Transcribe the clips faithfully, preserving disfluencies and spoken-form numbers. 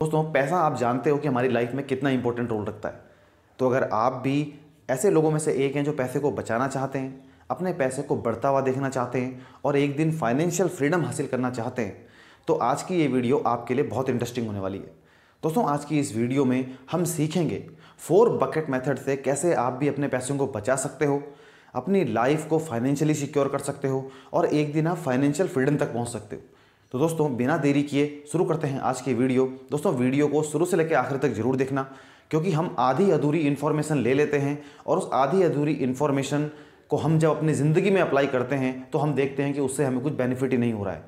दोस्तों, पैसा आप जानते हो कि हमारी लाइफ में कितना इंपॉर्टेंट रोल रखता है। तो अगर आप भी ऐसे लोगों में से एक हैं जो पैसे को बचाना चाहते हैं, अपने पैसे को बढ़ता हुआ देखना चाहते हैं और एक दिन फाइनेंशियल फ्रीडम हासिल करना चाहते हैं, तो आज की ये वीडियो आपके लिए बहुत इंटरेस्टिंग होने वाली है। दोस्तों, आज की इस वीडियो में हम सीखेंगे फोर बकेट मेथड से कैसे आप भी अपने पैसों को बचा सकते हो, अपनी लाइफ को फाइनेंशियली सिक्योर कर सकते हो और एक दिन आप फाइनेंशियल फ्रीडम तक पहुँच सकते हो। तो दोस्तों, बिना देरी किए शुरू करते हैं आज की वीडियो। दोस्तों, वीडियो को शुरू से लेकर आखिर तक जरूर देखना, क्योंकि हम आधी अधूरी इन्फॉर्मेशन ले लेते हैं और उस आधी अधूरी इन्फॉर्मेशन को हम जब अपनी ज़िंदगी में अप्लाई करते हैं तो हम देखते हैं कि उससे हमें कुछ बेनिफिट ही नहीं हो रहा है।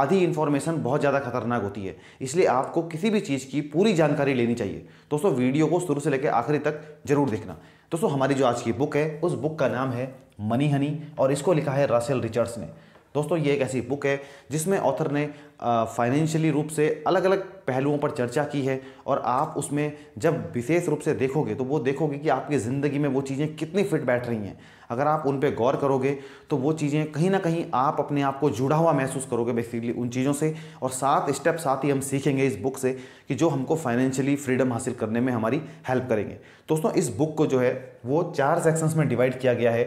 आधी इन्फॉर्मेशन बहुत ज़्यादा खतरनाक होती है, इसलिए आपको किसी भी चीज़ की पूरी जानकारी लेनी चाहिए। दोस्तों, वीडियो को शुरू से लेकर आखिरी तक जरूर देखना। दोस्तों, हमारी जो आज की बुक है उस बुक का नाम है मनी हनी और इसको लिखा है राशेल रिचर्ड्स ने। दोस्तों, ये एक ऐसी बुक है जिसमें ऑथर ने फाइनेंशियली रूप से अलग अलग पहलुओं पर चर्चा की है और आप उसमें जब विशेष रूप से देखोगे तो वो देखोगे कि आपकी ज़िंदगी में वो चीज़ें कितनी फिट बैठ रही हैं। अगर आप उन पे गौर करोगे तो वो चीज़ें कहीं ना कहीं आप अपने आप को जुड़ा हुआ महसूस करोगे बेसिकली उन चीज़ों से। और सात स्टेप साथ ही हम सीखेंगे इस बुक से कि जो हमको फाइनेंशियली फ्रीडम हासिल करने में हमारी हेल्प करेंगे। दोस्तों, इस बुक को जो है वो चार सेक्शंस में डिवाइड किया गया है।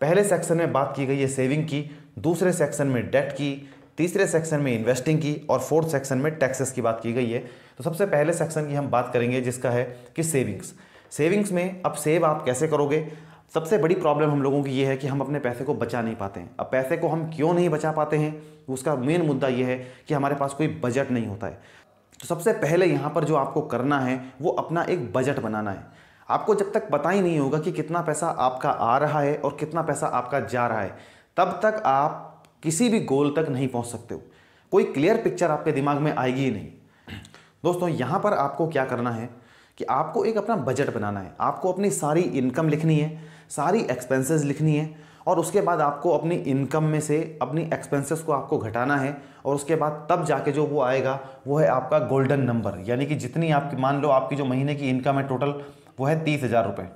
पहले सेक्शन में बात की गई है सेविंग की, दूसरे सेक्शन में डेट की, तीसरे सेक्शन में इन्वेस्टिंग की और फोर्थ सेक्शन में टैक्सेस की बात की गई है। तो सबसे पहले सेक्शन की हम बात करेंगे जिसका है कि सेविंग्स। सेविंग्स में अब सेव आप कैसे करोगे। सबसे बड़ी प्रॉब्लम हम लोगों की ये है कि हम अपने पैसे को बचा नहीं पाते हैं। अब पैसे को हम क्यों नहीं बचा पाते हैं, उसका मेन मुद्दा ये है कि हमारे पास कोई बजट नहीं होता है। तो सबसे पहले यहाँ पर जो आपको करना है वो अपना एक बजट बनाना है। आपको जब तक पता ही नहीं होगा कि कितना पैसा आपका आ रहा है और कितना पैसा आपका जा रहा है, तब तक आप किसी भी गोल तक नहीं पहुंच सकते हो। कोई क्लियर पिक्चर आपके दिमाग में आएगी ही नहीं। दोस्तों, यहाँ पर आपको क्या करना है कि आपको एक अपना बजट बनाना है। आपको अपनी सारी इनकम लिखनी है, सारी एक्सपेंसेस लिखनी है और उसके बाद आपको अपनी इनकम में से अपनी एक्सपेंसेस को आपको घटाना है और उसके बाद तब जाके जो वो आएगा वो है आपका गोल्डन नंबर। यानी कि जितनी आपकी मान लो आपकी जो महीने की इनकम है टोटल वो है तीस हज़ार रुपये।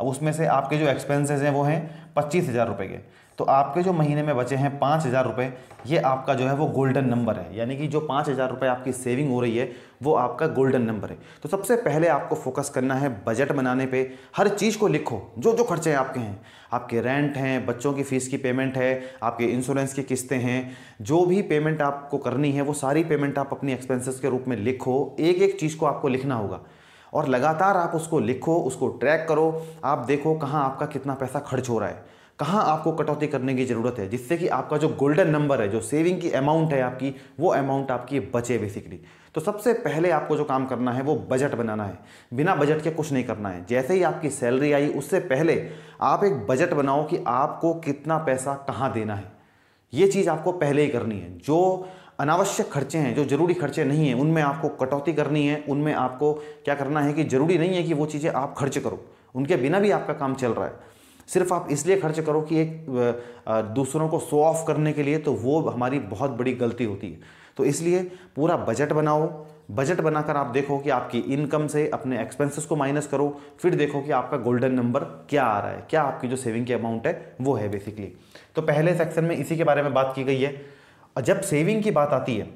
अब उसमें से आपके जो एक्सपेंसेस हैं वो हैं पच्चीस हज़ार रुपये के, तो आपके जो महीने में बचे हैं पाँच हज़ार रुपये, ये आपका जो है वो गोल्डन नंबर है। यानी कि जो पाँच हज़ार रुपये आपकी सेविंग हो रही है वो आपका गोल्डन नंबर है। तो सबसे पहले आपको फोकस करना है बजट बनाने पे। हर चीज़ को लिखो, जो जो खर्चे आपके हैं, आपके रेंट हैं, बच्चों की फ़ीस की पेमेंट है, आपके इंश्योरेंस की किस्तें हैं, जो भी पेमेंट आपको करनी है वो सारी पेमेंट आप अपनी एक्सपेंसेस के रूप में लिखो। एक एक चीज़ को आपको लिखना होगा और लगातार आप उसको लिखो, उसको ट्रैक करो। आप देखो कहाँ आपका कितना पैसा खर्च हो रहा है, कहाँ आपको कटौती करने की ज़रूरत है, जिससे कि आपका जो गोल्डन नंबर है, जो सेविंग की अमाउंट है आपकी, वो अमाउंट आपकी बचे बेसिकली। तो सबसे पहले आपको जो काम करना है वो बजट बनाना है। बिना बजट के कुछ नहीं करना है। जैसे ही आपकी सैलरी आई उससे पहले आप एक बजट बनाओ कि आपको कितना पैसा कहाँ देना है। ये चीज़ आपको पहले ही करनी है। जो अनावश्यक खर्चे हैं, जो ज़रूरी खर्चे नहीं हैं, उनमें आपको कटौती करनी है। उनमें आपको क्या करना है कि ज़रूरी नहीं है कि वो चीज़ें आप खर्च करो, उनके बिना भी आपका काम चल रहा है। सिर्फ आप इसलिए खर्च करो कि एक दूसरों को शो ऑफ करने के लिए, तो वो हमारी बहुत बड़ी गलती होती है। तो इसलिए पूरा बजट बनाओ। बजट बनाकर आप देखो कि आपकी इनकम से अपने एक्सपेंसेस को माइनस करो, फिर देखो कि आपका गोल्डन नंबर क्या आ रहा है, क्या आपकी जो सेविंग की अमाउंट है वो है बेसिकली। तो पहले सेक्शन में इसी के बारे में बात की गई है। और जब सेविंग की बात आती है,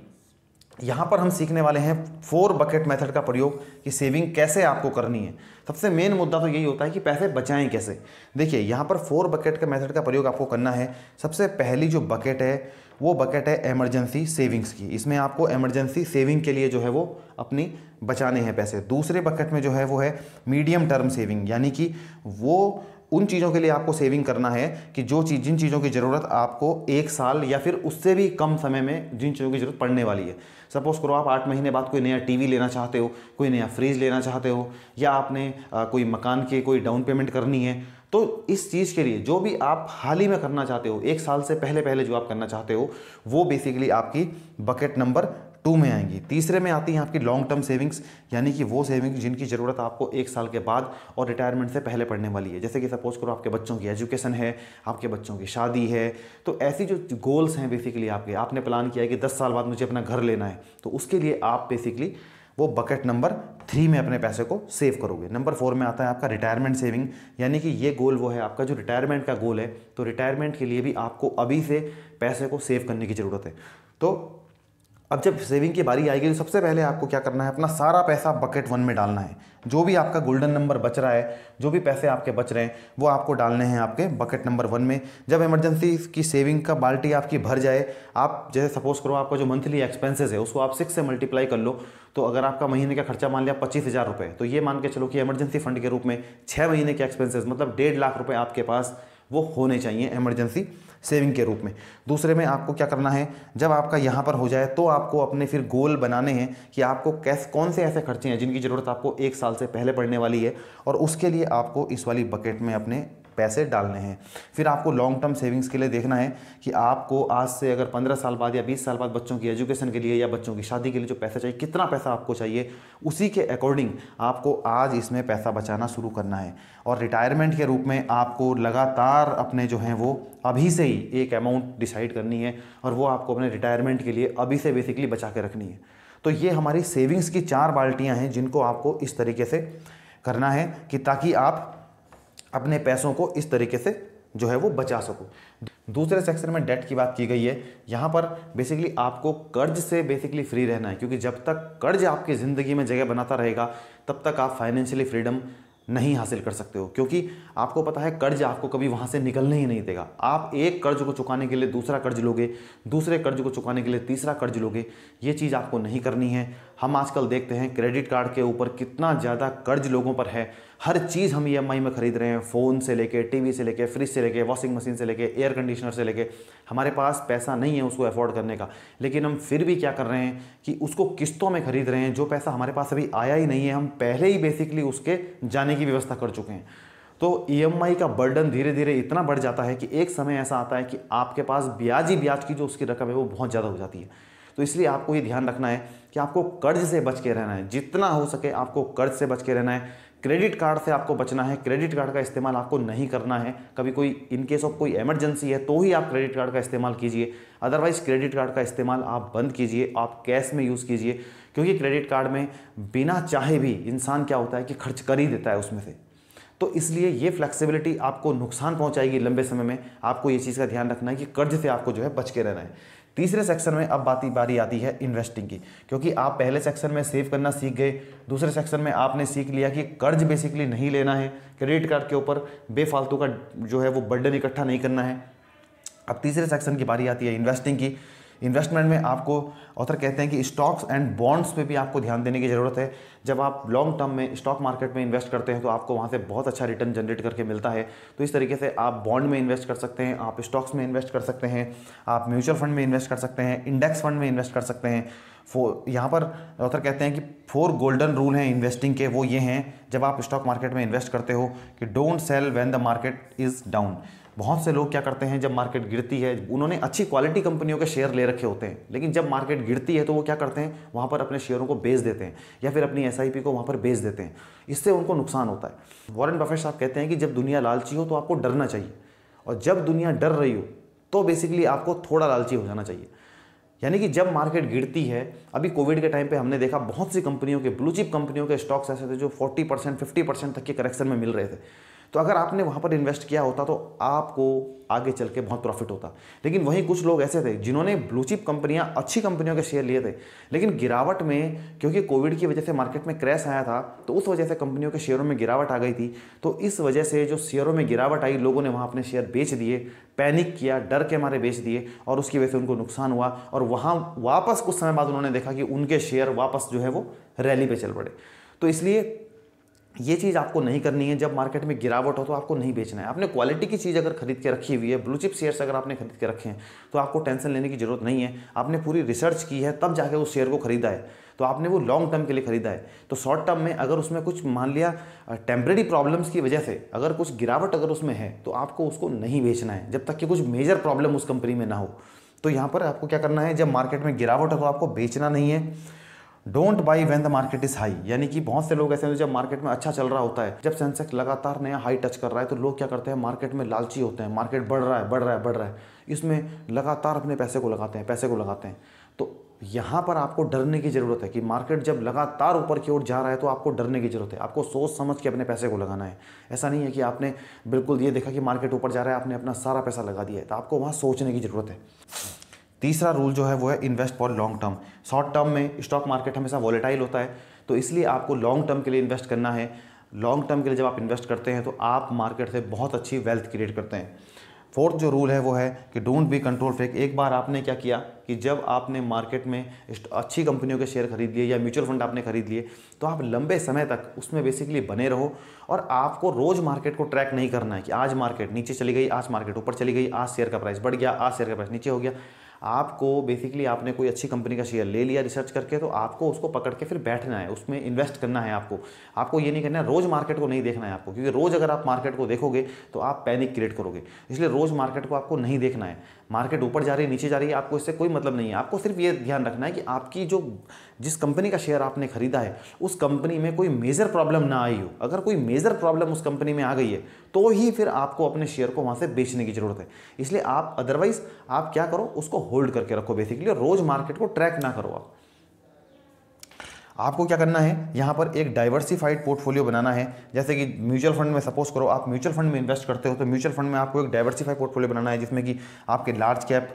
यहाँ पर हम सीखने वाले हैं फोर बकेट मेथड का प्रयोग कि सेविंग कैसे आपको करनी है। सबसे मेन मुद्दा तो यही होता है कि पैसे बचाएं कैसे। देखिए, यहाँ पर फोर बकेट के मेथड का प्रयोग आपको करना है। सबसे पहली जो बकेट है वो बकेट है एमरजेंसी सेविंग्स की। इसमें आपको एमरजेंसी सेविंग के लिए जो है वो अपनी बचाने हैं पैसे। दूसरे बकेट में जो है वो है मीडियम टर्म सेविंग, यानी कि वो उन चीज़ों के लिए आपको सेविंग करना है कि जो चीज़ जिन चीज़ों की ज़रूरत आपको एक साल या फिर उससे भी कम समय में जिन चीज़ों की ज़रूरत पड़ने वाली है। सपोज़ करो आप आठ महीने बाद कोई नया टीवी लेना चाहते हो, कोई नया फ्रिज लेना चाहते हो, या आपने आ, कोई मकान की कोई डाउन पेमेंट करनी है। तो इस चीज़ के लिए जो भी आप हाल ही में करना चाहते हो, एक साल से पहले पहले जो आप करना चाहते हो, वो बेसिकली आपकी बकेट नंबर टू में आएंगी। तीसरे में आती हैं आपकी लॉन्ग टर्म सेविंग्स, यानी कि वो सेविंग्स जिनकी ज़रूरत आपको एक साल के बाद और रिटायरमेंट से पहले पड़ने वाली है। जैसे कि सपोज करो आपके बच्चों की एजुकेशन है, आपके बच्चों की शादी है, तो ऐसी जो गोल्स हैं बेसिकली आपके, आपने प्लान किया है कि दस साल बाद मुझे अपना घर लेना है, तो उसके लिए आप बेसिकली वो बकेट नंबर थ्री में अपने पैसे को सेव करोगे। नंबर फोर में आता है आपका रिटायरमेंट सेविंग, यानी कि ये गोल वो है आपका जो रिटायरमेंट का गोल है, तो रिटायरमेंट के लिए भी आपको अभी से पैसे को सेव करने की ज़रूरत है। तो अब जब सेविंग की बारी आएगी तो सबसे पहले आपको क्या करना है, अपना सारा पैसा बकेट वन में डालना है। जो भी आपका गोल्डन नंबर बच रहा है, जो भी पैसे आपके बच रहे हैं, वो आपको डालने हैं आपके बकेट नंबर वन में। जब इमरजेंसी की सेविंग का बाल्टी आपकी भर जाए, आप जैसे सपोज करो आपका जो मंथली एक्सपेंसेस है उसको आप सिक्स से मल्टीप्लाई कर लो, तो अगर आपका महीने का खर्चा मान लिया पच्चीस हज़ार रुपये, तो ये मान के चलो कि इमरजेंसी फंड के रूप में छः महीने के एक्सपेंसेस मतलब डेढ़ लाख रुपये आपके पास वो होने चाहिए इमरजेंसी सेविंग के रूप में। दूसरे में आपको क्या करना है, जब आपका यहाँ पर हो जाए तो आपको अपने फिर गोल बनाने हैं कि आपको कैसे कौन से ऐसे खर्चे हैं जिनकी ज़रूरत आपको एक साल से पहले पड़ने वाली है, और उसके लिए आपको इस वाली बकेट में अपने पैसे डालने हैं। फिर आपको लॉन्ग टर्म सेविंग्स के लिए देखना है कि आपको आज से अगर पंद्रह साल बाद या बीस साल बाद बच्चों की एजुकेशन के लिए या बच्चों की शादी के लिए जो पैसा चाहिए, कितना पैसा आपको चाहिए, उसी के अकॉर्डिंग आपको आज इसमें पैसा बचाना शुरू करना है। और रिटायरमेंट के रूप में आपको लगातार अपने जो हैं वो अभी से ही एक अमाउंट डिसाइड करनी है, और वो आपको अपने रिटायरमेंट के लिए अभी से बेसिकली बचा के रखनी है। तो ये हमारी सेविंग्स की चार बाल्टियाँ हैं जिनको आपको इस तरीके से करना है कि ताकि आप अपने पैसों को इस तरीके से जो है वो बचा सको। दूसरे सेक्शन में डेट की बात की गई है। यहाँ पर बेसिकली आपको कर्ज से बेसिकली फ्री रहना है, क्योंकि जब तक कर्ज आपकी ज़िंदगी में जगह बनाता रहेगा तब तक आप फाइनेंशियली फ्रीडम नहीं हासिल कर सकते हो, क्योंकि आपको पता है कर्ज आपको कभी वहाँ से निकलने ही नहीं देगा। आप एक कर्ज को चुकाने के लिए दूसरा कर्ज लोगे, दूसरे कर्ज को चुकाने के लिए तीसरा कर्ज लोगे, ये चीज़ आपको नहीं करनी है। हम आजकल देखते हैं क्रेडिट कार्ड के ऊपर कितना ज़्यादा कर्ज लोगों पर है। हर चीज़ हम ई एम आई में खरीद रहे हैं, फ़ोन से लेके, टीवी से लेके, फ्रिज से लेके, वॉशिंग मशीन से लेके, एयर कंडीशनर से लेके। हमारे पास पैसा नहीं है उसको अफोर्ड करने का, लेकिन हम फिर भी क्या कर रहे हैं कि उसको किस्तों में खरीद रहे हैं। जो पैसा हमारे पास अभी आया ही नहीं है, हम पहले ही बेसिकली उसके जाने की व्यवस्था कर चुके हैं। तो ई एम आई का बर्डन धीरे धीरे इतना बढ़ जाता है कि एक समय ऐसा आता है कि आपके पास ब्याज ही ब्याज की जो उसकी रकम है वो बहुत ज़्यादा हो जाती है। तो इसलिए आपको ये ध्यान रखना है कि आपको कर्ज से बच के रहना है, जितना हो सके आपको कर्ज से बच के रहना है। क्रेडिट कार्ड से आपको बचना है, क्रेडिट कार्ड का इस्तेमाल आपको नहीं करना है। कभी कोई इन केस ऑफ कोई इमरजेंसी है तो ही आप क्रेडिट कार्ड का इस्तेमाल कीजिए, अदरवाइज़ क्रेडिट कार्ड का इस्तेमाल आप बंद कीजिए, आप कैश में यूज़ कीजिए। क्योंकि क्रेडिट कार्ड में बिना चाहे भी इंसान क्या होता है कि खर्च कर ही देता है उसमें से, तो इसलिए ये फ्लेक्सिबिलिटी आपको नुकसान पहुँचाएगी लंबे समय में। आपको ये चीज़ का ध्यान रखना है कि कर्ज से आपको जो है बच के रहना है। तीसरे सेक्शन में अब बात बारी आती है इन्वेस्टिंग की, क्योंकि आप पहले सेक्शन में सेव करना सीख गए, दूसरे सेक्शन में आपने सीख लिया कि कर्ज बेसिकली नहीं लेना है, क्रेडिट कार्ड के ऊपर बेफालतू का जो है वो बर्डन इकट्ठा नहीं करना है। अब तीसरे सेक्शन की बारी आती है इन्वेस्टिंग की। इन्वेस्टमेंट में आपको ऑथर कहते हैं कि स्टॉक्स एंड बॉन्ड्स पे भी आपको ध्यान देने की ज़रूरत है। जब आप लॉन्ग टर्म में स्टॉक मार्केट में इन्वेस्ट करते हैं तो आपको वहाँ से बहुत अच्छा रिटर्न जनरेट करके मिलता है। तो इस तरीके से आप बॉन्ड में इन्वेस्ट कर सकते हैं, आप स्टॉक्स में इन्वेस्ट कर सकते हैं, आप म्यूचुअल फंड में इन्वेस्ट कर सकते हैं, इंडेक्स फंड में इन्वेस्ट कर सकते हैं। फोर यहाँ पर ऑथर कहते हैं कि फोर गोल्डन रूल हैं इन्वेस्टिंग के, वो ये हैं जब आप स्टॉक मार्केट में इन्वेस्ट करते हो कि don't sell when the market is down. बहुत से लोग क्या करते हैं, जब मार्केट गिरती है, उन्होंने अच्छी क्वालिटी कंपनियों के शेयर ले रखे होते हैं, लेकिन जब मार्केट गिरती है तो वो क्या करते हैं, वहाँ पर अपने शेयरों को बेच देते हैं या फिर अपनी एसआईपी को वहाँ पर बेच देते हैं। इससे उनको नुकसान होता है। वॉरेन बफेट साहब कहते हैं कि जब दुनिया लालची हो तो आपको डरना चाहिए, और जब दुनिया डर रही हो तो बेसिकली आपको थोड़ा लालची हो जाना चाहिए। यानी कि जब मार्केट गिरती है, अभी कोविड के टाइम पे हमने देखा बहुत सी कंपनियों के, ब्लू चिप कंपनियों के स्टॉक्स ऐसे थे जो चालीस परसेंट पचास परसेंट तक के करेक्शन में मिल रहे थे। तो अगर आपने वहाँ पर इन्वेस्ट किया होता तो आपको आगे चल के बहुत प्रॉफिट होता। लेकिन वहीं कुछ लोग ऐसे थे जिन्होंने ब्लू चिप कंपनियाँ, अच्छी कंपनियों के शेयर लिए थे, लेकिन गिरावट में, क्योंकि कोविड की वजह से मार्केट में क्रैश आया था, तो उस वजह से कंपनियों के शेयरों में गिरावट आ गई थी। तो इस वजह से जो शेयरों में गिरावट आई, लोगों ने वहाँ अपने शेयर बेच दिए, पैनिक किया, डर के मारे बेच दिए, और उसकी वजह से उनको नुकसान हुआ। और वहाँ वापस कुछ समय बाद उन्होंने देखा कि उनके शेयर वापस जो है वो रैली पर चल पड़े। तो इसलिए ये चीज़ आपको नहीं करनी है। जब मार्केट में गिरावट हो तो आपको नहीं बेचना है। आपने क्वालिटी की चीज़ अगर खरीद के रखी हुई है, ब्लू चिप शेयर्स अगर आपने खरीद के रखे हैं, तो आपको टेंशन लेने की जरूरत नहीं है। आपने पूरी रिसर्च की है तब जाके उस शेयर को खरीदा है, तो आपने वो लॉन्ग टर्म के लिए खरीदा है। तो शॉर्ट टर्म में अगर उसमें कुछ मान लिया टेम्प्रेरी प्रॉब्लम्स की वजह से अगर कुछ गिरावट अगर उसमें है तो आपको उसको नहीं बेचना है जब तक कि कुछ मेजर प्रॉब्लम उस कंपनी में ना हो। तो यहाँ पर आपको क्या करना है, जब मार्केट में गिरावट हो तो आपको बेचना नहीं है। Don't buy when the market is high, यानी कि बहुत से लोग ऐसे हैं जब मार्केट में अच्छा चल रहा होता है, जब सेंसेक्स लगातार नया हाई टच कर रहा है, तो लोग क्या करते हैं, मार्केट में लालची होते हैं, मार्केट बढ़ रहा है बढ़ रहा है बढ़ रहा है, इसमें लगातार अपने पैसे को लगाते हैं पैसे को लगाते हैं। तो यहाँ पर आपको डरने की ज़रूरत है कि मार्केट जब लगातार ऊपर की ओर जा रहा है तो आपको डरने की ज़रूरत है। आपको सोच समझ के अपने पैसे को लगाना है। ऐसा नहीं है कि आपने बिल्कुल ये देखा कि मार्केट ऊपर जा रहा है, आपने अपना सारा पैसा लगा दिया है, तो आपको वहाँ सोचने की ज़रूरत है। तीसरा रूल जो है वो है invest for long term. Short term में स्टॉक मार्केट हमेशा वॉलेटाइल होता है, तो इसलिए आपको लॉन्ग टर्म के लिए इन्वेस्ट करना है। लॉन्ग टर्म के लिए जब आप इन्वेस्ट करते हैं तो आप मार्केट से बहुत अच्छी वेल्थ क्रिएट करते हैं। फोर्थ जो रूल है वो है कि डोंट बी कंट्रोल फ्रीक। एक बार आपने क्या किया कि जब आपने मार्केट में अच्छी कंपनियों के शेयर खरीद लिए या म्यूचुअल फंड आपने खरीद लिए, तो आप लंबे समय तक उसमें बेसिकली बने रहो और आपको रोज़ मार्केट को ट्रैक नहीं करना है कि आज मार्केट नीचे चली गई, आज मार्केट ऊपर चली गई, आज शेयर का प्राइस बढ़ गया, आज शेयर का प्राइस नीचे हो गया। आपको बेसिकली आपने कोई अच्छी कंपनी का शेयर ले लिया रिसर्च करके, तो आपको उसको पकड़ के फिर बैठना है, उसमें इन्वेस्ट करना है। आपको आपको ये नहीं करना है, रोज़ मार्केट को नहीं देखना है आपको, क्योंकि रोज़ अगर आप मार्केट को देखोगे तो आप पैनिक क्रिएट करोगे। इसलिए रोज़ मार्केट को आपको नहीं देखना है। मार्केट ऊपर जा रही है, नीचे जा रही है, आपको इससे कोई मतलब नहीं है। आपको सिर्फ ये ध्यान रखना है कि आपकी जो जिस कंपनी का शेयर आपने खरीदा है उस कंपनी में कोई मेजर प्रॉब्लम ना आई हो। अगर कोई मेजर प्रॉब्लम उस कंपनी में आ गई है तो ही फिर आपको अपने शेयर को वहाँ से बेचने की ज़रूरत है। इसलिए आप अदरवाइज़ आप क्या करो, उसको होल्ड करके रखो बेसिकली, और रोज़ मार्केट को ट्रैक ना करो। आप आपको क्या करना है, यहाँ पर एक डाइवर्सिफाइड पोर्टफोलियो बनाना है। जैसे कि म्यूचुअल फंड में सपोज करो आप म्यूचुअल फंड में इन्वेस्ट करते हो, तो म्यूचुअल फंड में आपको एक डाइवर्सिफाइड पोर्टफोलियो बनाना है जिसमें कि आपके लार्ज कैप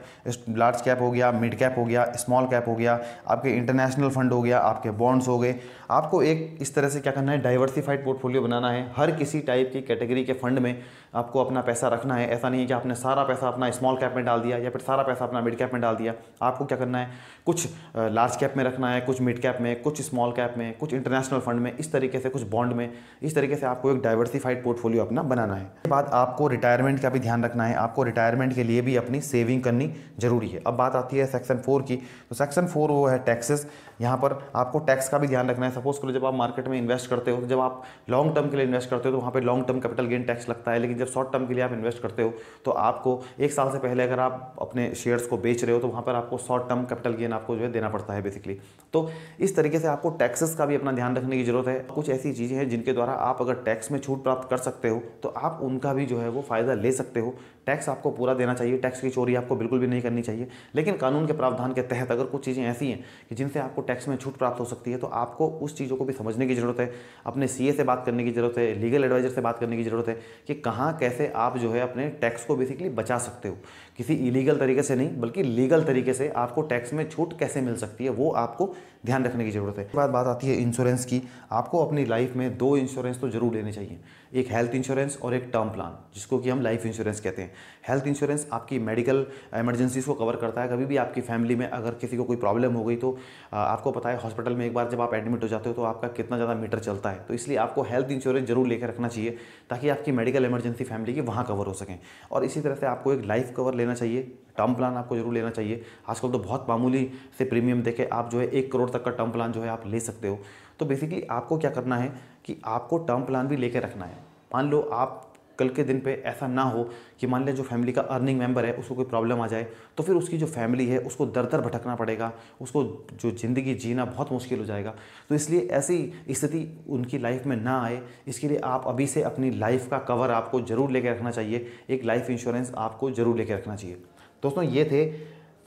लार्ज कैप हो गया, मिड कैप हो गया, स्मॉल कैप हो गया, आपके इंटरनेशनल फंड हो गया, आपके बॉन्ड्स हो गए। आपको एक इस तरह से क्या करना है, डाइवर्सिफाइड पोर्टफोलियो बनाना है। हर किसी टाइप की कैटेगरी के फंड में आपको अपना पैसा रखना है। ऐसा नहीं है कि आपने सारा पैसा अपना स्मॉल कैप में डाल दिया या फिर सारा पैसा अपना मिड कैप में डाल दिया। आपको क्या करना है, कुछ लार्ज कैप में रखना है, कुछ मिड कैप में, कुछ स्मॉल कैप में, कुछ इंटरनेशनल फंड में, इस तरीके से कुछ बॉन्ड में, इस तरीके से आपको एक डाइवर्सिफाइड पोर्टफोलियो अपना बनाना है। इसके बाद आपको रिटायरमेंट का भी ध्यान रखना है। आपको रिटायरमेंट के लिए भी अपनी सेविंग करनी जरूरी है। अब बात आती है सेक्शन फोर की, तो सेक्शन फोर वो है टैक्सेस। यहाँ पर आपको टैक्स का भी ध्यान रखना है। सपोज करो जब आप मार्केट में इन्वेस्ट करते हो, तो जब आप लॉन्ग टर्म के लिए इन्वेस्ट करते हो तो वहाँ पर long term capital gain tax लगता है। लेकिन जब शॉर्ट टर्म के लिए आप इन्वेस्ट करते हो तो आपको एक साल से पहले अगर आप अपने शेयर्स को बेच रहे हो तो वहाँ पर आपको शॉर्ट टर्म कैपिटल गेन आपको जो है देना पड़ता है बेसिकली। तो इस तरीके से आपको टैक्सेस का भी अपना ध्यान रखने की जरूरत है। कुछ ऐसी चीज़ें हैं जिनके द्वारा आप अगर टैक्स में छूट प्राप्त कर सकते हो तो आप उनका भी जो है वो फ़ायदा ले सकते हो। टैक्स आपको पूरा देना चाहिए, टैक्स की चोरी आपको बिल्कुल भी नहीं करनी चाहिए। लेकिन कानून के प्रावधान के तहत अगर कुछ चीज़ें ऐसी हैं कि जिनसे आपको टैक्स में छूट प्राप्त हो सकती है तो आपको उस चीज़ों को भी समझने की ज़रूरत है। अपने सीए से बात करने की ज़रूरत है, लीगल एडवाइज़र से बात करने की ज़रूरत है कि कहाँ कैसे आप जो है अपने टैक्स को बेसिकली बचा सकते हो। किसी इलीगल तरीके से नहीं बल्कि लीगल तरीके से आपको टैक्स में छूट कैसे मिल सकती है, वो आपको ध्यान रखने की जरूरत है। इसके बाद बात आती है इंश्योरेंस की। आपको अपनी लाइफ में दो इंश्योरेंस तो जरूर लेने चाहिए, एक हेल्थ इंश्योरेंस और एक टर्म प्लान, जिसको कि हम लाइफ इंश्योरेंस कहते हैं। हेल्थ इंश्योरेंस आपकी मेडिकल इमरजेंसीज को कवर करता है। कभी भी आपकी फैमिली में अगर किसी को कोई प्रॉब्लम हो गई तो आपको पता है हॉस्पिटल में एक बार जब आप एडमिट हो जाते हो तो आपका कितना ज़्यादा मीटर चलता है। तो इसलिए आपको हेल्थ इंश्योरेंस जरूर लेकर रखना चाहिए ताकि आपकी मेडिकल इमरजेंसी फैमिली की वहाँ कवर हो सकें। और इसी तरह से आपको एक लाइफ कवर लेना चाहिए, टर्म प्लान आपको जरूर लेना चाहिए। आजकल तो बहुत मामूली से प्रीमियम देके आप जो है एक करोड़ तक का टर्म प्लान जो है आप ले सकते हो। तो बेसिकली आपको क्या करना है कि आपको टर्म प्लान भी लेके रखना है। मान लो आप कल के दिन पे ऐसा ना हो कि मान लें जो फैमिली का अर्निंग मेंबर है उसको कोई प्रॉब्लम आ जाए तो फिर उसकी जो फैमिली है उसको दर दर भटकना पड़ेगा, उसको जो ज़िंदगी जीना बहुत मुश्किल हो जाएगा। तो इसलिए ऐसी स्थिति उनकी लाइफ में ना आए, इसके लिए आप अभी से अपनी लाइफ का कवर आपको ज़रूर लेकर रखना चाहिए। एक लाइफ इंश्योरेंस आपको ज़रूर लेकर रखना चाहिए। दोस्तों ये थे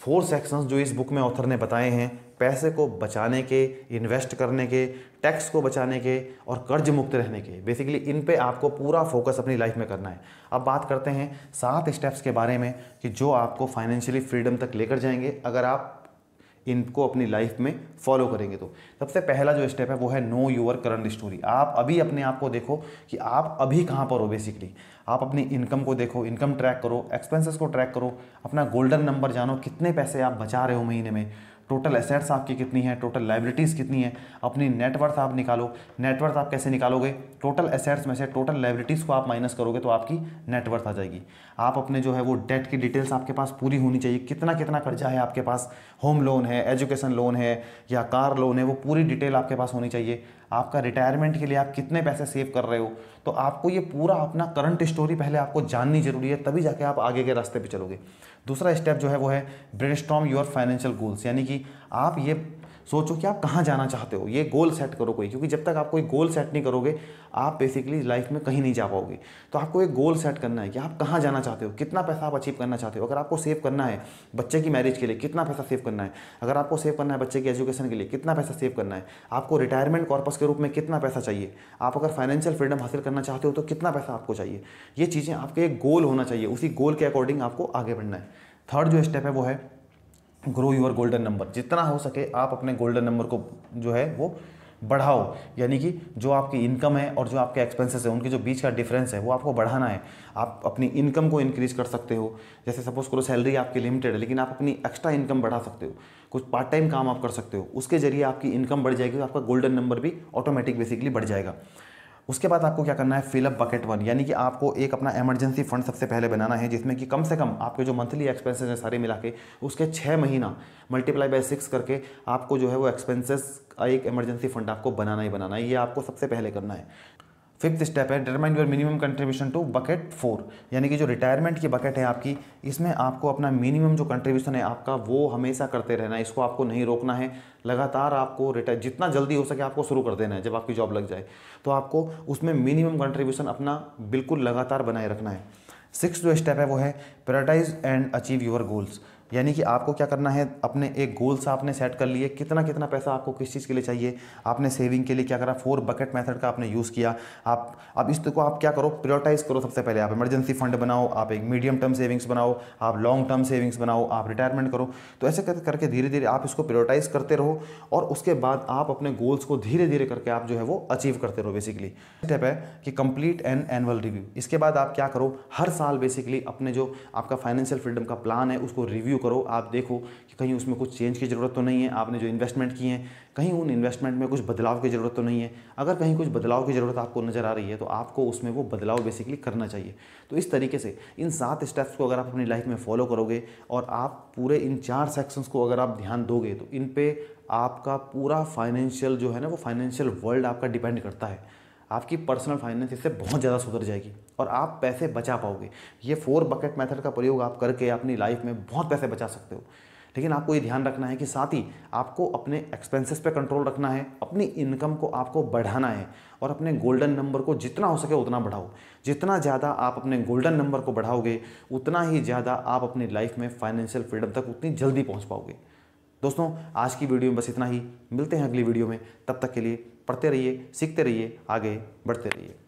फोर सेक्शंस जो इस बुक में ऑथर ने बताए हैं, पैसे को बचाने के, इन्वेस्ट करने के, टैक्स को बचाने के और कर्ज मुक्त रहने के। बेसिकली इन पे आपको पूरा फोकस अपनी लाइफ में करना है। अब बात करते हैं सात स्टेप्स के बारे में कि जो आपको फाइनेंशियली फ्रीडम तक लेकर जाएंगे अगर आप इनको अपनी लाइफ में फॉलो करेंगे। तो सबसे पहला जो स्टेप है वो है नो योर करंट स्टोरी। आप अभी अपने आप को देखो कि आप अभी कहाँ पर हो। बेसिकली आप अपनी इनकम को देखो, इनकम ट्रैक करो, एक्सपेंसेस को ट्रैक करो, अपना गोल्डन नंबर जानो, कितने पैसे आप बचा रहे हो महीने में, टोटल एसेट्स आपकी कितनी है, टोटल लाइबिलिटीज़ कितनी है, अपनी नेटवर्थ आप निकालो। नेटवर्थ आप कैसे निकालोगे, टोटल एसेट्स में से टोटल लाइबिलिटीज़ को आप माइनस करोगे तो आपकी नेटवर्थ आ जाएगी। आप अपने जो है वो डेट की डिटेल्स आपके पास पूरी होनी चाहिए, कितना कितना कर्जा है आपके पास, होम लोन है, एजुकेशन लोन है या कार लोन है, वो पूरी डिटेल आपके पास होनी चाहिए। आपका रिटायरमेंट के लिए आप कितने पैसे सेव कर रहे हो। तो आपको ये पूरा अपना करंट स्टोरी पहले आपको जाननी जरूरी है, तभी जाके आप आगे के रास्ते पे चलोगे। दूसरा स्टेप जो है वो है ब्रेनस्टॉर्म योर फाइनेंशियल गोल्स, यानी कि आप ये सोचो कि आप कहाँ जाना चाहते हो, ये गोल सेट करो कोई, क्योंकि जब तक आप कोई गोल सेट नहीं करोगे आप बेसिकली लाइफ में कहीं नहीं जा पाओगे। तो आपको एक गोल सेट करना है कि आप कहाँ जाना चाहते हो, कितना पैसा आप अचीव करना चाहते हो। अगर आपको सेव करना है बच्चे की मैरिज के लिए कितना पैसा सेव करना है, अगर आपको सेव करना है बच्चे की एजुकेशन के लिए कितना पैसा सेव करना है, आपको रिटायरमेंट कॉर्पस के रूप में कितना पैसा चाहिए, आप अगर फाइनेंशियल फ्रीडम हासिल करना चाहते हो तो कितना पैसा आपको चाहिए। ये चीज़ें आपके एक गोल होना चाहिए, उसी गोल के अकॉर्डिंग आपको आगे बढ़ना है। थर्ड जो स्टेप है वो है ग्रो यूर गोल्डन नंबर, जितना हो सके आप अपने गोल्डन नंबर को जो है वो बढ़ाओ, यानी कि जो आपकी इनकम है और जो आपके एक्सपेंसेस है उनके जो बीच का डिफरेंस है वो आपको बढ़ाना है। आप अपनी इनकम को इंक्रीज कर सकते हो, जैसे सपोज करो सैलरी आपकी लिमिटेड है लेकिन आप अपनी एक्स्ट्रा इनकम बढ़ा सकते हो, कुछ पार्ट टाइम काम आप कर सकते हो, उसके जरिए आपकी इनकम बढ़ जाएगी और आपका गोल्डन नंबर भी ऑटोमेटिक बेसिकली बढ़ जाएगा। उसके बाद आपको क्या करना है, फिलअप बकेट वन, यानी कि आपको एक अपना इमरजेंसी फंड सबसे पहले बनाना है जिसमें कि कम से कम आपके जो मंथली एक्सपेंसेस हैं सारे मिला के उसके छः महीना मल्टीप्लाई बाय सिक्स करके आपको जो है वो एक्सपेंसेस का एक इमरजेंसी फंड आपको बनाना ही बनाना है, ये आपको सबसे पहले करना है। फिफ्थ स्टेप है determine your minimum contribution to bucket four, यानी कि जो रिटायरमेंट की बकेट है आपकी, इसमें आपको अपना मिनिमम जो कंट्रीब्यूशन है आपका वो हमेशा करते रहना है, इसको आपको नहीं रोकना है, लगातार आपको रिटायर जितना जल्दी हो सके आपको शुरू कर देना है। जब आपकी जॉब लग जाए तो आपको उसमें मिनिमम कंट्रीब्यूशन अपना बिल्कुल लगातार बनाए रखना है। सिक्स जो स्टेप है वो है prioritise and achieve your goals, यानी कि आपको क्या करना है, अपने एक गोल्स आपने सेट कर लिए, कितना कितना पैसा आपको किस चीज़ के लिए चाहिए, आपने सेविंग के लिए क्या करा, फोर बकेट मेथड का आपने यूज़ किया। आप अब इसको तो आप क्या करो, प्रायोरिटाइज करो। सबसे पहले आप इमरजेंसी फंड बनाओ, आप एक मीडियम टर्म सेविंग्स बनाओ, आप लॉन्ग टर्म सेविंग्स बनाओ, आप रिटायरमेंट करो, तो ऐसे कर करके धीरे धीरे आप इसको प्रायोरिटाइज करते रहो और उसके बाद आप अपने गोल्स को धीरे धीरे करके आप जो है वो अचीव करते रहो। बेसिकली स्टेप है कि कंप्लीट एन एनुअल रिव्यू, इसके बाद आप क्या करो, हर साल बेसिकली अपने जो आपका फाइनेंशियल फ्रीडम का प्लान है उसको रिव्यू करो, आप देखो कि कहीं उसमें कुछ चेंज की ज़रूरत तो नहीं है, आपने जो इन्वेस्टमेंट किए हैं कहीं उन इन्वेस्टमेंट में कुछ बदलाव की ज़रूरत तो नहीं है, अगर कहीं कुछ बदलाव की ज़रूरत आपको नज़र आ रही है तो आपको उसमें वो बदलाव बेसिकली करना चाहिए। तो इस तरीके से इन सात स्टेप्स को अगर आप अपनी लाइफ में फॉलो करोगे और आप पूरे इन चार सेक्शंस को अगर आप ध्यान दोगे तो इन पर आपका पूरा फाइनेंशियल जो है ना वो फाइनेंशियल वर्ल्ड आपका डिपेंड करता है। आपकी पर्सनल फाइनेंस इससे बहुत ज़्यादा सुधर जाएगी और आप पैसे बचा पाओगे। ये फोर बकेट मेथड का प्रयोग आप करके अपनी लाइफ में बहुत पैसे बचा सकते हो, लेकिन आपको ये ध्यान रखना है कि साथ ही आपको अपने एक्सपेंसेस पे कंट्रोल रखना है, अपनी इनकम को आपको बढ़ाना है और अपने गोल्डन नंबर को जितना हो सके उतना बढ़ाओ। जितना ज़्यादा आप अपने गोल्डन नंबर को बढ़ाओगे उतना ही ज़्यादा आप अपनी लाइफ में फाइनेंशियल फ्रीडम तक उतनी जल्दी पहुँच पाओगे। दोस्तों आज की वीडियो में बस इतना ही, मिलते हैं अगली वीडियो में, तब तक के लिए पढ़ते रहिए, सीखते रहिए, आगे बढ़ते रहिए।